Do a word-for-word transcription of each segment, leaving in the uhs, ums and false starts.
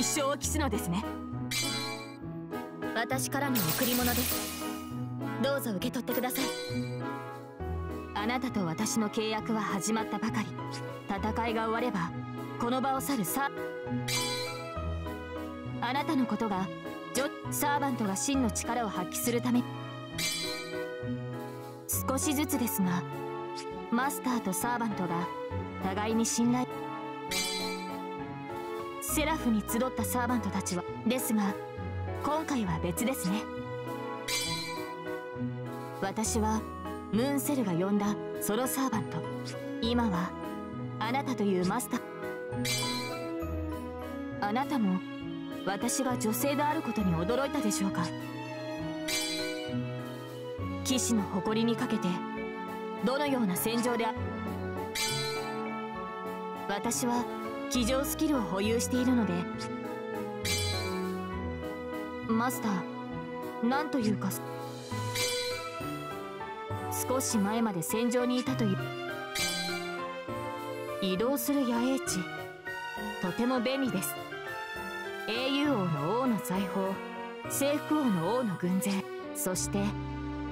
一生を期すのですね。私からの贈り物です。どうぞ受け取ってください。あなたと私の契約は始まったばかり。戦いが終わればこの場を去るさ。あなたのことがジョサーバントが真の力を発揮するため、少しずつですがマスターとサーバントが互いに信頼、セラフに集ったサーバントたちはですが、今回は別ですね。私はムーンセルが呼んだソロサーバント、今はあなたというマスター。あなたも私が女性であることに驚いたでしょうか。騎士の誇りにかけてどのような戦場である。私は騎乗スキルを保有しているので、マスター、なんというか少し前まで戦場にいたという。移動する野営地、とても便利です。英雄王の王の財宝、征服王の王の軍勢、そして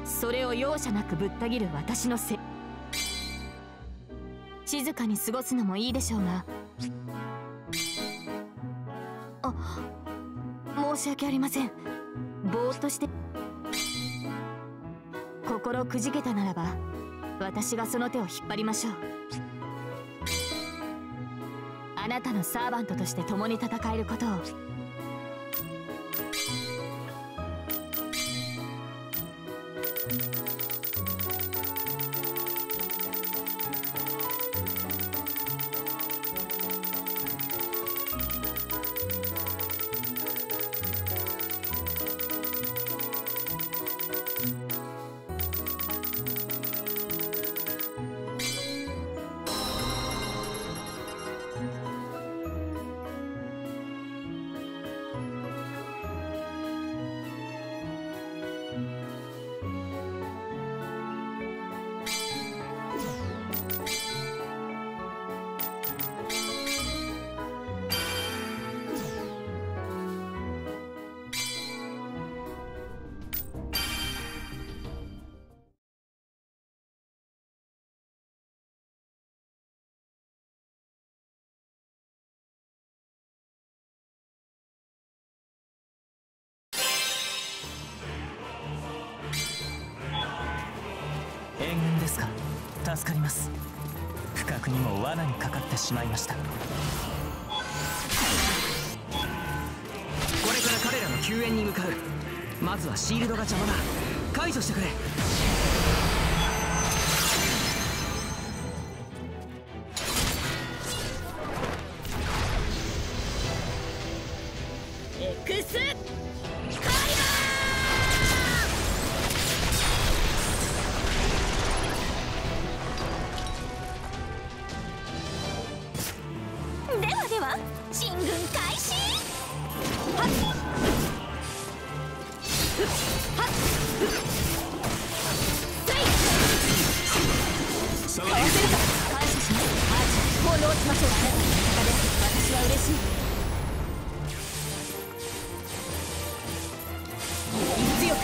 それを容赦なくぶった切る私のせ。静かに過ごすのもいいでしょうが。あ、申し訳ありません。ぼーっとして。心くじけたならば私がその手を引っ張りましょう。あなたのサーバントとして共に戦えることを。助かります。不覚にも罠にかかってしまいました。これから彼らの救援に向かう。まずはシールドが邪魔だ。解除してくれ。エクスカイバー。進軍開始。はっはっさあ、感謝します。奉納しましょう。私は嬉しい。強く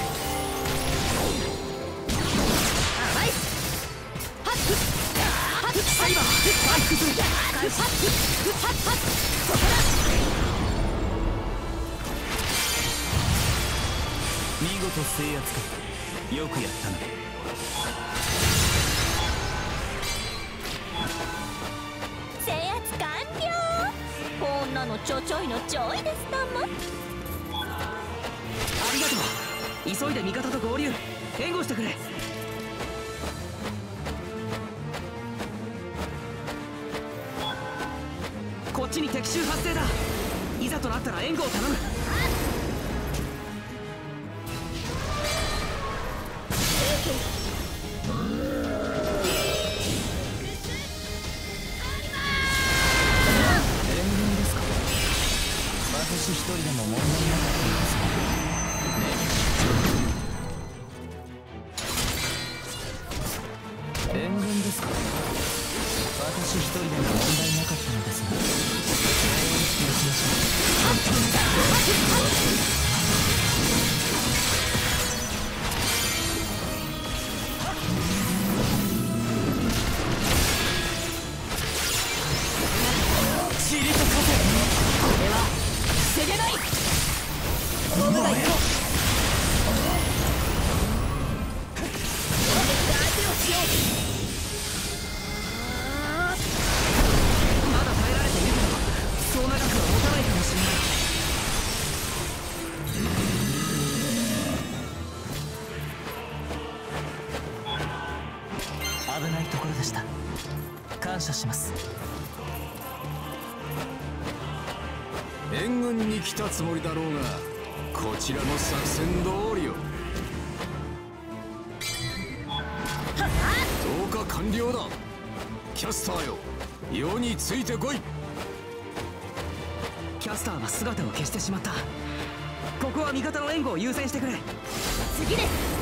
甘い。はっはっサイバー回復。はっはっはっここだ。見事制圧か。よくやったな。制圧完了。こんなのちょちょいのちょいですたま。ありがとう。急いで味方と合流。援護してくれ。こっちに敵襲発生だ。いざとなったら援護を頼む。援軍ですか。私一人でも問題なかったのですね。援軍ですか。私一人でも問題なかったのですね。Thank you. 感謝します。援軍に来たつもりだろうが、こちらの作戦通りよ。投下完了だ。キャスターよ、世についてこい。キャスターは姿を消してしまった。ここは味方の援護を優先してくれ。次です。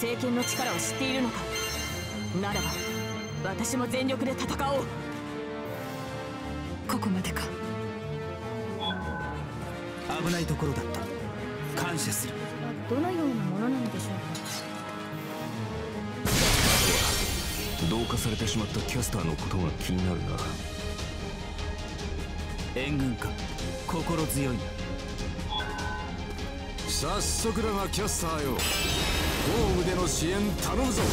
聖剣の力を知っているのか。ならば私も全力で戦おう。ここまでか。危ないところだった。感謝する。どのようなものなのでしょうか。同化されてしまったキャスターのことが気になるな。援軍か、心強いな。早速だがキャスターよ、ホームでの支援頼むぞ。了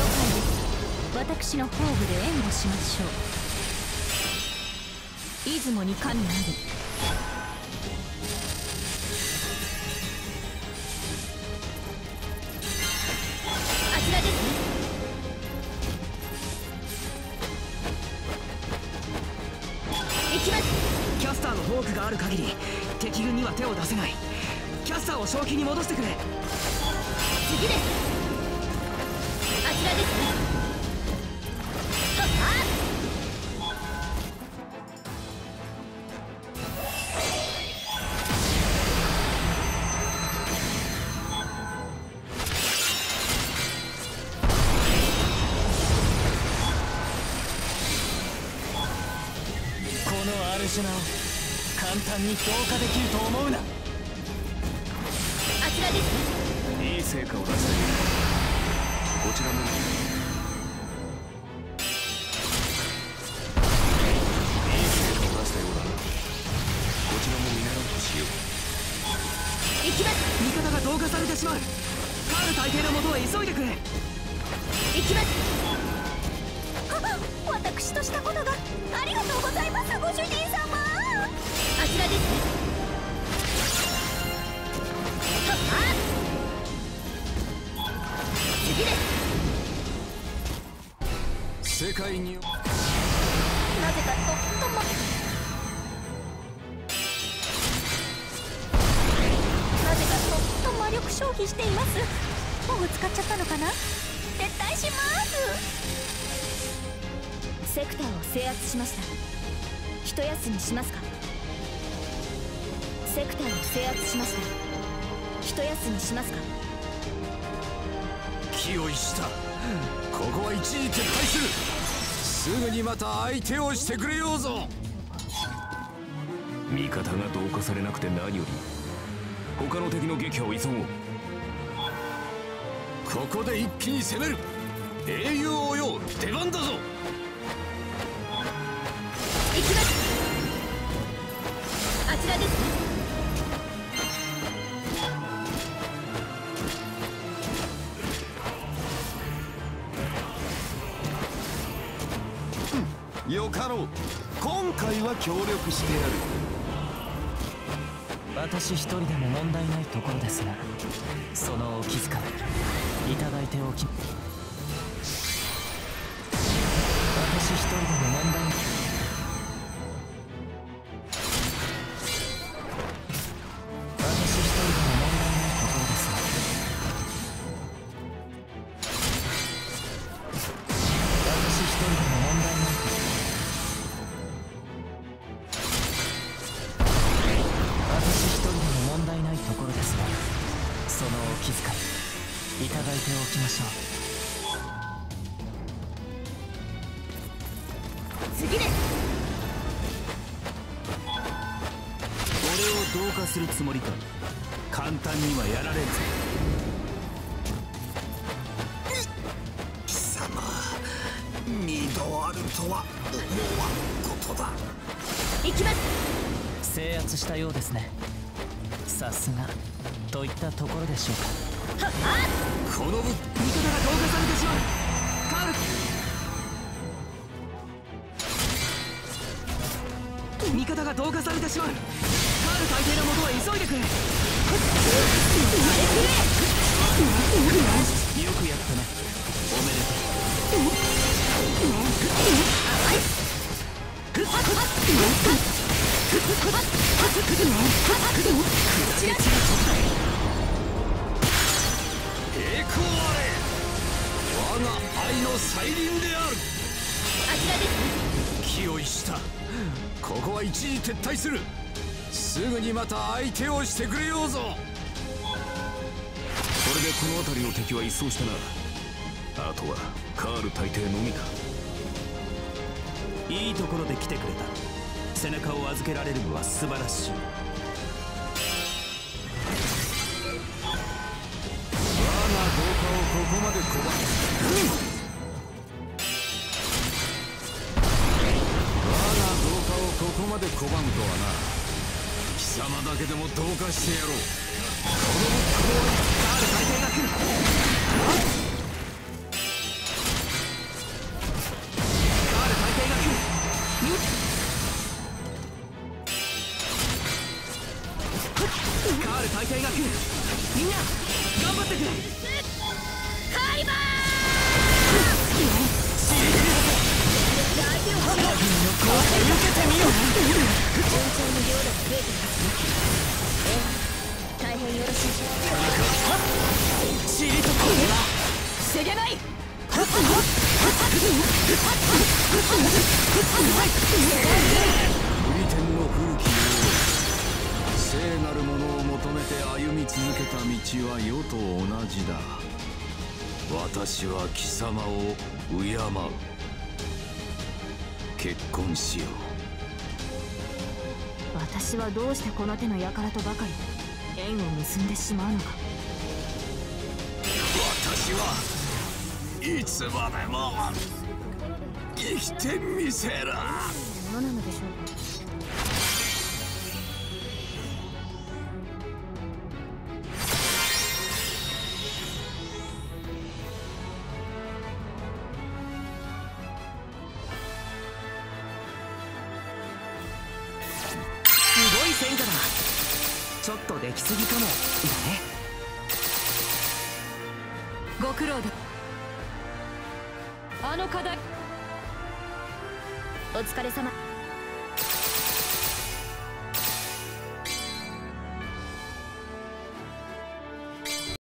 解です。私のホームで援護しましょう。出雲に神あり。敵軍には手を出せない。キャスターを正気に戻してくれ。次です。あちらですね。このアルシュナを簡単に投下できると思うな。あちらです。いい成果を出している。こちらもいい成果を出したようだな。こちらも見習うとしよう。行きます。味方が同化されてしまう。カール大帝の元へ急いでくれ。行きます。私としたことがありがとうございます、ご主人様。あちらですね。次です。世界になぜかとっともなぜかとっと魔力消費しています。もう使っちゃったのかな。撤退します。セクターを制圧しました。一休みしますか。セクターを制圧しました。一休みしますか。気を逸した。ここは一時撤退する。すぐにまた相手をしてくれようぞ。味方が同化されなくて何より、他の敵の撃破を急ごう。ここで一気に攻める。英雄をよ、出番だぞ。行きます。あちらですね。よかろう。今回は協力してやる。私一人でも問題ないところですが。そのお気遣いいただいておき、私一人でも問題なく。 するつもりか。簡単にはやられず。貴様、二度あるとは思わんことだ。行きます。制圧したようですね。さすがといったところでしょうか。このぶ味方が投下されてしまう。カール、味方が投下されてしまう。 大抵の元へ急いでくれ。よくやったな。おめでとう。栄光あれ。我が愛の再臨である。あちらです。気を逸した。ここは一時撤退する。 すぐにまた相手をしてくれようぞ。これでこの辺りの敵は一掃したな。あとはカール大帝のみだ。いいところで来てくれた。背中を預けられるのは素晴らしい。我が同化をここまで拒む。うん 我が同化をここまで拒むとはな。 貴様だけでもどうかしてやろう。このこのカール大帝が来る。カール大帝が来る。カール大帝が来る。みんな頑張ってくれ。カリバー。 大変よろしい。シリとこれは防げない。無理天の古き聖なるものを求めて歩み続けた道は世と同じだ。私は貴様を敬う。結婚しよう。 私はどうしてこの手の輩とばかり縁を結んでしまうのか。私はいつまでも生きてみせる。どうなのでしょうか。行き過ぎかもだね。ご苦労だ。あの課題お疲れ様。